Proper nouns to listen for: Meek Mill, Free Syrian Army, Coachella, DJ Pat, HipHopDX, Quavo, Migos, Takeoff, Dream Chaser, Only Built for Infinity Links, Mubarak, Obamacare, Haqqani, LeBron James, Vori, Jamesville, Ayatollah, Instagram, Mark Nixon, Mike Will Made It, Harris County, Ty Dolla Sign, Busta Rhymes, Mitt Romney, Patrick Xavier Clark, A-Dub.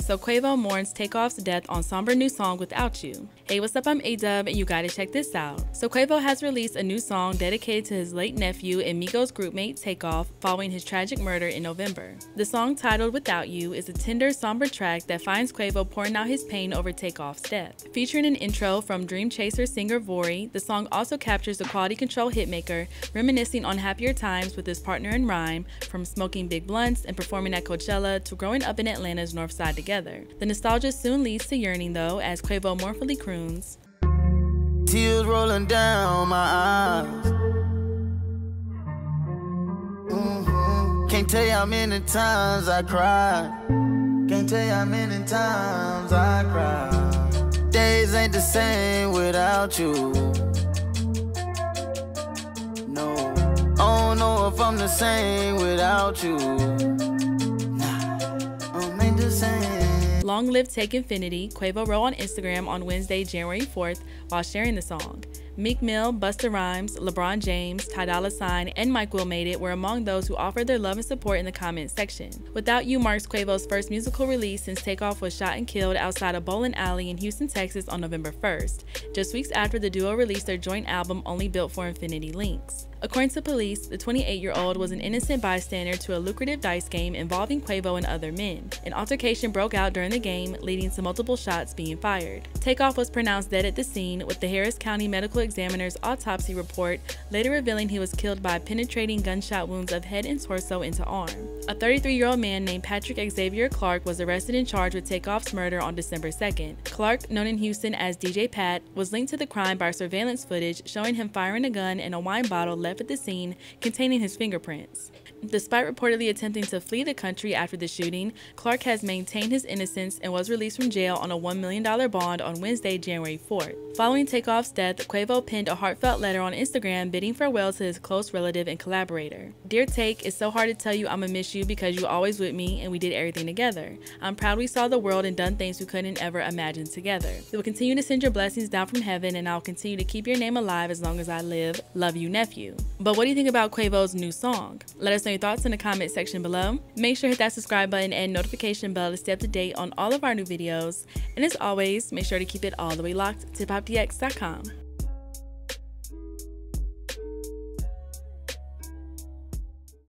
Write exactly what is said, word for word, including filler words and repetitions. So Quavo mourns Takeoff's death on somber new song Without You. Hey, what's up? I'm A-Dub and you gotta check this out. So Quavo has released a new song dedicated to his late nephew and Migos groupmate Takeoff following his tragic murder in November. The song, titled Without You, is a tender, somber track that finds Quavo pouring out his pain over Takeoff's death. Featuring an intro from Dream Chaser singer Vori, the song also captures the Quality Control hitmaker reminiscing on happier times with his partner in rhyme, from smoking big blunts and performing at Coachella to growing up in Atlanta's North Side together. The nostalgia soon leads to yearning, though, as Quavo mournfully croons. Tears rolling down my eyes. Mm-hmm. Can't tell you how many times I cried. Can't tell you how many times I cried. Days ain't the same without you. No, I don't know if I'm the same without you. Nah, I'm ain't the same. Long live Take Infinity, Quavo wrote on Instagram on Wednesday, January fourth, while sharing the song. Meek Mill, Busta Rhymes, LeBron James, Ty Dolla Sign, and Mike Will Made It were among those who offered their love and support in the comments section. Without You marks Quavo's first musical release since Takeoff was shot and killed outside a bowling alley in Houston, Texas on November first, just weeks after the duo released their joint album Only Built for Infinity Links. According to police, the twenty-eight-year-old was an innocent bystander to a lucrative dice game involving Quavo and other men. An altercation broke out during the game, leading to multiple shots being fired. Takeoff was pronounced dead at the scene, with the Harris County Medical Examiner's autopsy report later revealing he was killed by penetrating gunshot wounds of head and torso into arm. A thirty-three-year-old man named Patrick Xavier Clark was arrested and charged with Takeoff's murder on December second. Clark, known in Houston as D J Pat, was linked to the crime by surveillance footage showing him firing a gun and a wine bottle left at the scene containing his fingerprints. Despite reportedly attempting to flee the country after the shooting, Clark has maintained his innocence and was released from jail on a one million dollar bond on Wednesday, January fourth. Following Takeoff's death, Quavo penned a heartfelt letter on Instagram bidding farewell to his close relative and collaborator. Dear Take, it's so hard to tell you I'ma miss you because you always with me and we did everything together. I'm proud we saw the world and done things we couldn't ever imagine together. We will continue to send your blessings down from heaven and I'll continue to keep your name alive as long as I live. Love you, nephew. But what do you think about Quavo's new song? Let us know your thoughts in the comment section below. Make sure to hit that subscribe button and notification bell to stay up to date on all of our new videos. And as always, make sure to keep it all the way locked to hip hop D X dot com.